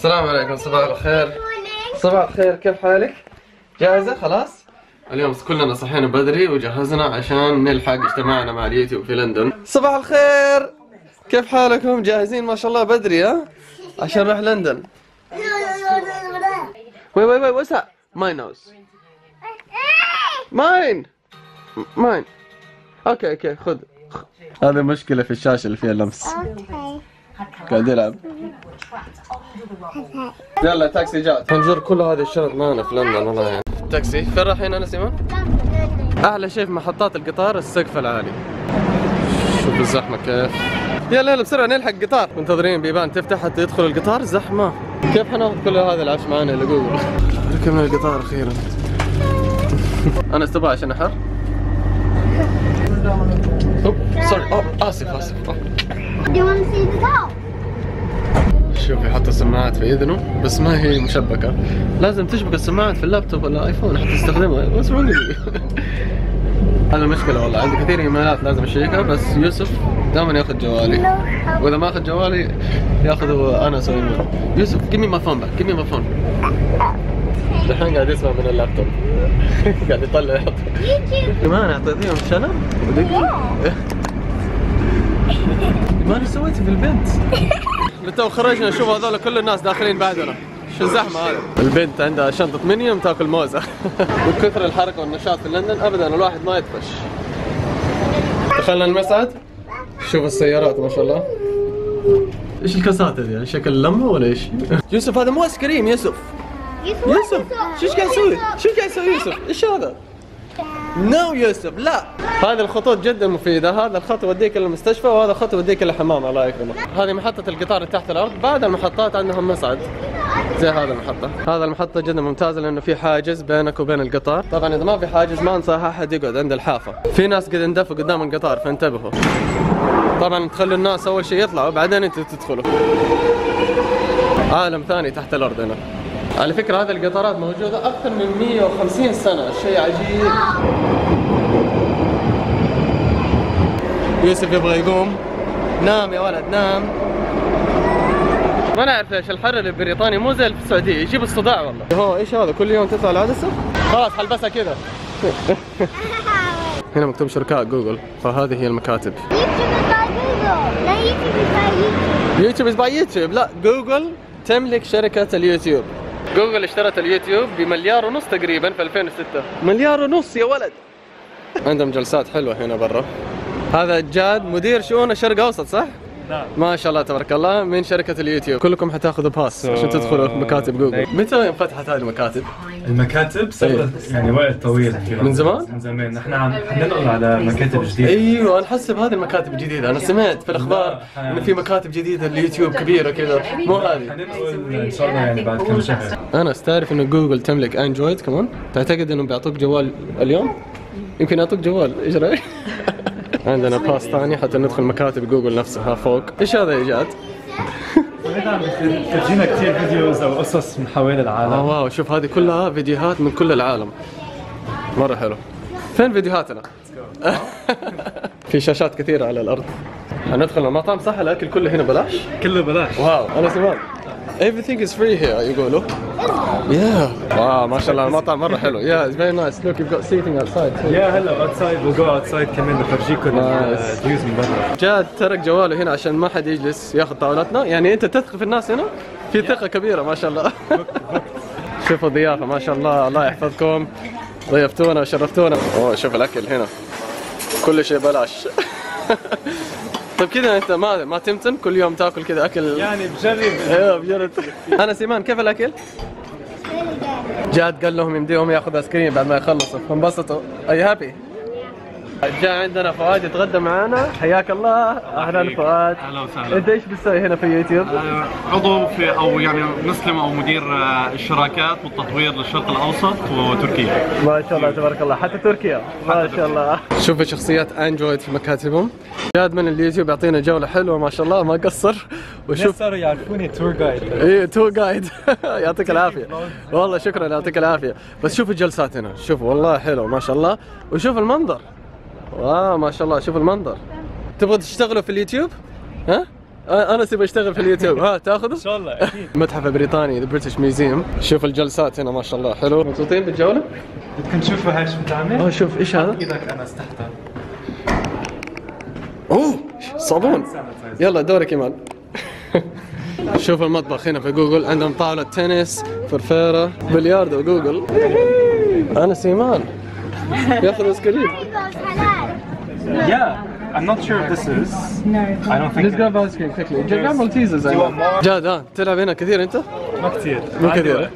السلام عليكم، صباح الخير. صباح الخير، كيف حالك؟ جاهزة خلاص؟ اليوم كلنا صحينا بدري وجهزنا عشان نلحق اجتماعنا مع اليوتيوب في لندن. صباح الخير، كيف حالكم؟ جاهزين ما شاء الله بدري ها؟ عشان نروح لندن. وي وي وي، وسع ماين هاوس. ماين. اوكي خذ. هذه مشكلة في الشاشة اللي فيها لمس. قاعد يلعب. يلا تاكسي جات. هنزور كل هذه الشنط معنا في لندن والله يعني. تاكسي، فين رايحين انا سيمان؟ احلى شيء في محطات القطار السقف العالي. شوف الزحمة كيف. يلا بسرعة نلحق قطار. منتظرين بيبان تفتح حتى يدخل القطار، زحمة. كيف حناخذ كل هذا العفش معنا اللي جوجل؟ ركبنا القطار اخيرا. انا استباع عشان احر. اسف. شوف يحط السماعات في اذنه بس ما هي مشبكة، لازم تشبك السماعات في اللابتوب ولا ايفون حتى تستخدمها. هذا مشكلة والله، عندي كثير ايميلات لازم اشيكها بس يوسف دائما ياخذ جوالي، واذا ما اخذ جوالي ياخذه انا اسوي له. يوسف give me my phone back, give me my phone. الحين قاعد يسمع من اللابتوب قاعد يطلع يحط كمان. اعطيتيهم شنب ودقيق ما انا سويته في البنت. بالتو خرجنا نشوف هذول كل الناس داخلين بعدنا، شو الزحمه هذه. البنت عندها شنطه منيوم تاكل موزه. من كثر الحركه والنشاط في لندن ابدا الواحد ما يطفش. دخلنا المسعد، شوف السيارات ما شاء الله. ايش الكاسات هذه؟ شكل لمه ولا ايش؟ يوسف هذا مو ايس كريم. يوسف شو قاعد يسوي؟ يوسف؟ ايش هذا؟ نو يوسف لا. هذه الخطوط جدا مفيدة، هذا الخط يوديك للمستشفى وهذا الخط يوديك للحمام الله يكرمك. هذه محطة القطار تحت الأرض، بعد المحطات عندهم مسعد زي هذا المحطة. هذا المحطة جدا ممتازة لأنه في حاجز بينك وبين القطار، طبعا إذا ما في حاجز ما أنصح أحد يقعد عند الحافة، في ناس قد اندفوا قدام القطار فانتبهوا. طبعا تخلوا الناس أول شيء يطلعوا بعدين أنتوا تدخلوا. عالم ثاني تحت الأرض هنا. على فكرة هذه القطارات موجودة أكثر من 150 سنة، شيء عجيب. يوسف يبغى يقوم. نام يا ولد نام. ما نعرف ليش الحر البريطاني مو زي في السعودية، يجيب الصداع والله. هو ايش هذا كل يوم تطلع العدسة؟ خلاص حلبسها كذا. هنا مكتوب شركاء جوجل، فهذه هي المكاتب. يوتيوب باي يوتيوب لا، جوجل تملك شركة اليوتيوب. جوجل اشترت اليوتيوب ب1.5 مليار تقريبا في 2006. 1.5 مليار يا ولد. عندهم جلسات حلوة هنا برا. هذا جاد مدير شؤون الشرق الاوسط صح؟ نعم. ما شاء الله تبارك الله من شركة اليوتيوب. كلكم حتاخذوا باس عشان تدخلوا مكاتب جوجل. متى انفتحت هذه المكاتب؟ المكاتب صارت يعني وقت طويل من زمان؟ من زمان، نحن عم ننقل على مكاتب جديدة. ايوه انا حسب هذه المكاتب جديدة، انا سمعت في الاخبار انه في مكاتب جديدة اليوتيوب كبيرة كذا، مو هذه. حننقل ان شاء الله يعني بعد كم شهر. انا استعرف انه جوجل تملك اندرويد كمان، تعتقد انهم بيعطوك جوال اليوم؟ يمكن يعطوك جوال، ايش رايك؟ عندنا باس ثاني حتى ندخل مكاتب جوجل نفسها فوق. ايش هذا يا جاد؟ تجينا كثير فيديوز او قصص من حوالي العالم. واو شوف هذه كلها فيديوهات من كل العالم، مره حلو. فين فيديوهاتنا؟ في شاشات كثيره على الارض. هندخل المطعم صح؟ الاكل كله هنا بلاش؟ كله بلاش. واو انا سمعت everything is free here يقولوا. Yeah. واو ما شاء الله المطعم مرة حلو. Yeah it's very nice. Look you've got seating outside. Yeah hello outside. We'll go outside كمان نفرجيكم الفيوز من برا. جاد ترك جواله هنا عشان ما حد يجلس ياخذ طاولتنا، يعني أنت تثق في الناس هنا؟ في ثقة كبيرة ما شاء الله. شوفوا الضيافة ما شاء الله، الله يحفظكم. ضيفتونا وشرفتونا. أوه شوف الأكل هنا. كل شيء بلاش. طيب كذا انت ما تمتن كل يوم تاكل كذا اكل؟ يعني بجرب. ايوه بجرب. انا سيمان كيف الاكل؟ جاد قال لهم يمديهم ياخذ ايس كريم بعد ما يخلصوا فانبسطوا. اي هابي؟ جاء عندنا فؤاد يتغدى معانا، حياك الله. اهلا فؤاد. اهلا وسهلا. انت ايش بتسوي هنا في يوتيوب؟ عضو في او يعني مسلم او مدير الشراكات والتطوير للشرق الاوسط وتركيا. ما شاء الله تبارك الله، حتى تركيا ما شاء الله. شوف شخصيات اندرويد في مكاتبهم. جاد من اليوتيوب يعطينا جوله حلوه ما شاء الله ما قصر. وشوف صاروا يعرفوني تور جايد. اي تور جايد. يعطيك العافيه والله، شكرا يعطيك العافيه. بس شوف الجلسات هنا، شوف والله حلو ما شاء الله. وشوف المنظر، واو ما شاء الله. شوف المنظر. تبغوا تشتغلوا في اليوتيوب؟ ها؟ انا سيب اشتغل في اليوتيوب. ها تاخذه؟ ان شاء الله اكيد. المتحف البريطاني بريتش ميوزيوم، شوف الجلسات هنا ما شاء الله حلو. مبسوطين بالجوله؟ بدكم تشوفوا هاي شو بتعمل؟ اه شوف ايش هذا؟ ايدك انا استحتى. اوه صابون. يلا دورك ايمان. شوف المطبخ هنا في جوجل، عندهم طاوله تنس، فرفيره، بلياردو. جوجل. انا سيمان ياخذ بسكليت. يا I'm not sure if this is. No. I don't think. Let's grab ice cream quickly. Grab Maltesers. جاد ها تلعب هنا كثير أنت؟ ما كثير. مو كثير.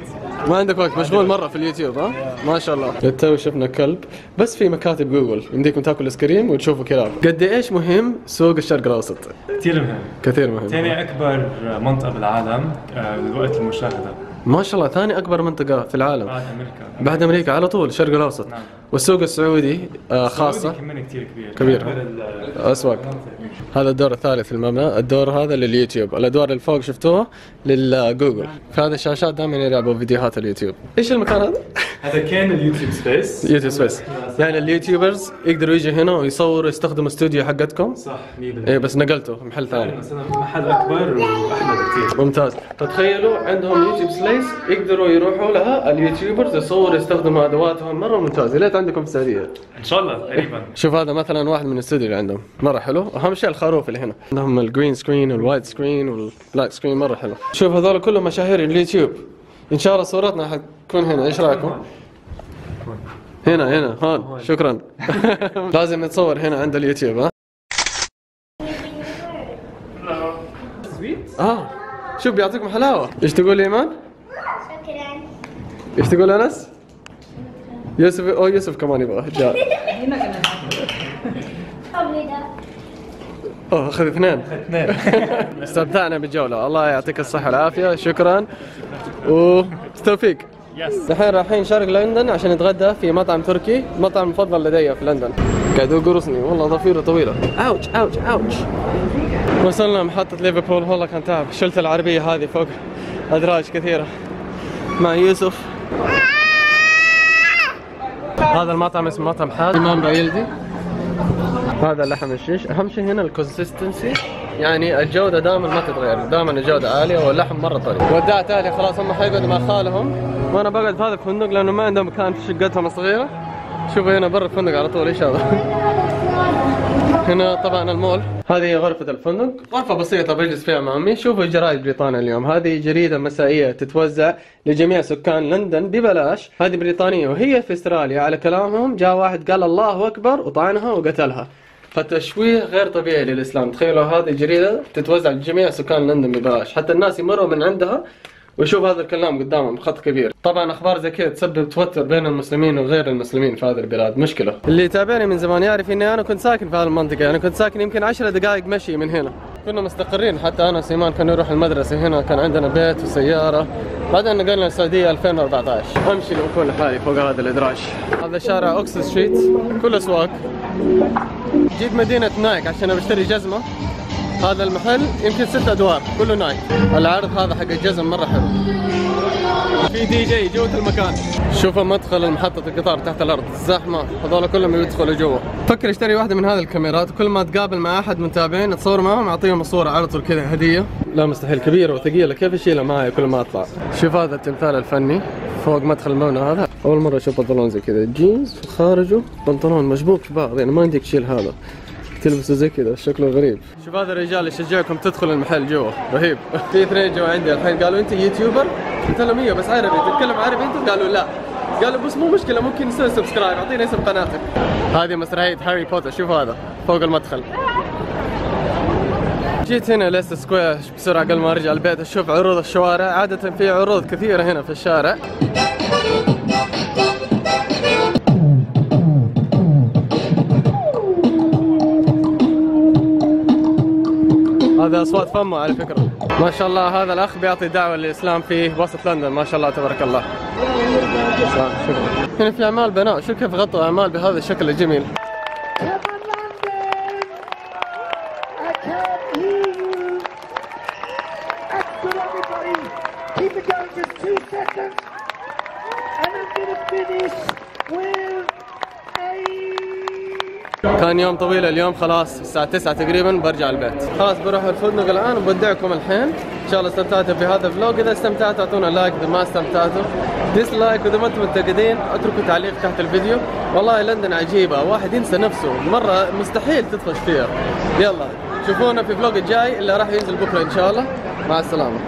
ما عندك وقت، مشغول مرة في اليوتيوب ها؟ ما شاء الله. تو شفنا كلب، بس في مكاتب جوجل يمديكم تاكلوا ايس كريم وتشوفوا كلاب. قد ايش مهم سوق الشرق الاوسط؟ كثير مهم. كثير مهم. ثاني أكبر منطقة بالعالم لوقت المشاهدة. ما شاء الله ثاني أكبر منطقة في العالم. بعد أمريكا. بعد أمريكا على طول الشرق الأوسط. نعم. والسوق السعودي خاصة. كمان كثير كبير. كبير. أسواق. هذا الدور الثالث في المبنى، الدور هذا لليوتيوب، الأدوار اللي فوق شفتوها للجوجل. فهذه الشاشات دائما يلعبوا فيديوهات اليوتيوب. إيش المكان هذا؟ هذا كان اليوتيوب سبيس. يوتيوب سبيس. يعني اليوتيوبرز يقدروا يجوا هنا ويصوروا يستخدموا استوديو حقتكم. صح 100%. إيه بس نقلته محل ثاني. بس أنا محل أكبر وأحلى بكثير. ممتاز. فتخيلوا عندهم يوتيوب سبيس يقدروا يروحوا لها اليوتيوبرز يصوروا يستخدموا ادواتهم. مره ممتازه. ليت عندكم في السعوديه ان شاء الله قريبا. شوف هذا مثلا واحد من الاستوديو اللي عندهم مره حلو. اهم شيء الخروف اللي هنا عندهم، الجرين سكرين والوايد سكرين والبلاك سكرين مره حلو. شوف هذول كلهم مشاهير اليوتيوب، ان شاء الله صورتنا حتكون هنا. ايش رايكم؟ هنا هنا هون. شكرا. لازم نتصور هنا عند اليوتيوب. ها اه شوف بيعطيكم حلاوه. ايش تقول ايمان؟ ايش تقول انس؟ يوسف. او يوسف كمان يبغى. جاء اوه اخذ اثنين. استمتعنا بالجوله، الله يعطيك الصحه والعافيه. شكرا وبالتوفيق. الحين رايحين شرق لندن عشان نتغدى في مطعم تركي، مطعم مفضل لدي في لندن. قاعد يقرصني والله، ضفيره طويله. اوتش اوتش اوتش. وصلنا محطه ليفربول، والله كان تعب. شلت العربيه هذه فوق ادراج كثيره مع يوسف. هذا المطعم اسمه مطعم حاج إمام بايلدي. هذا اللحم الشيش. أهم شيء هنا الكونسستنسي، يعني الجودة دائما ما تتغير، دائما الجودة عالية واللحم مرة طري. ودعت أهلي خلاص، هم حيقعدوا مع خالهم وأنا بقعد في هذا الفندق لأنه ما عندهم مكان في شقتهم الصغيرة. شوفوا هنا برا الفندق على طول. إيش هذا؟ هنا طبعا المول. هذه غرفة الفندق، غرفة بسيطة بجلس فيها مع أمي. شوفوا جرائد بريطانيا اليوم، هذه جريدة مسائية تتوزع لجميع سكان لندن ببلاش. هذه بريطانية وهي في استراليا على كلامهم. جاء واحد قال الله أكبر وطعنها وقتلها، فالتشويه غير طبيعي للإسلام. تخيلوا هذه جريدة تتوزع لجميع سكان لندن ببلاش، حتى الناس يمروا من عندها ويشوف هذا الكلام قدامهم بخط كبير. طبعا اخبار زي كذا تسبب توتر بين المسلمين وغير المسلمين في هذه البلاد، مشكله. اللي يتابعني من زمان يعرف اني انا كنت ساكن في هذه المنطقه، انا كنت ساكن يمكن 10 دقائق مشي من هنا. كنا مستقرين، حتى انا وسيمان كنا نروح المدرسه هنا، كان عندنا بيت وسياره. بعدين نقلنا السعوديه 2014. امشي لكل حالي فوق هذا الادراج. هذا شارع اوكسفورد ستريت كله اسواق. جيت مدينه نايك عشان اشتري جزمه. هذا المحل يمكن 6 ادوار كله نايك. العرض هذا حق الجزم مره حلو. في دي جي جوه المكان. شوفوا مدخل محطة القطار تحت الارض، زحمه، هذول كلهم يدخلوا جوا. فكر اشتري واحده من هذه الكاميرات، كل ما تقابل مع احد متابعين تصور معهم اعطيهم الصوره على طول كذا هديه. لا مستحيل، كبيره وثقيله كيف اشيلها معي كل ما اطلع. شوف هذا التمثال الفني فوق مدخل المبنى. هذا اول مره اشوف بنطلون زي كذا، جينز وخارجه بنطلون مشبوك في بعض، يعني ما عندك تشيل هذا، تلبسه زي كذا شكله غريب. شوف هذا الرجال اللي شجعكم تدخل المحل جوا رهيب. في اثنين جوا عندي الحين قالوا انت يوتيوبر؟ قلت لهم ايوه بس عربي. تتكلم عربي انت؟ قالوا لا. قالوا بس مو مشكله، ممكن نسوي سبسكرايب، اعطينا اسم قناتك. هذه مسرحيه هاري بوتر. شوف هذا فوق المدخل. جيت هنا ليستر سكوير بسرعه قبل ما ارجع البيت اشوف عروض الشوارع. عاده في عروض كثيره هنا في الشارع. هذا اصوات فمه على فكره. ما شاء الله هذا الاخ بيعطي دعوه للاسلام في وسط لندن، ما شاء الله تبارك الله. شكرا. هنا في اعمال بناء، شوف كيف غطوا اعمال بهذا الشكل الجميل. كان يوم طويل اليوم، خلاص الساعة 9 تقريبا برجع البيت، خلاص بروح الفندق الآن وبودعكم الحين. إن شاء الله استمتعتوا في هذا الفلوج، إذا استمتعتوا أعطونا لايك، إذا ما استمتعتوا ديسلايك، وإذا ما أنتم متأكدين اتركوا تعليق تحت الفيديو. والله لندن عجيبة، واحد ينسى نفسه مرة، مستحيل تطفش فيها. يلا شوفونا في الفلوج الجاي اللي راح ينزل بكرة إن شاء الله، مع السلامة.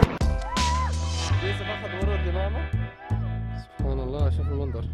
سبحان الله، شوف المنظر.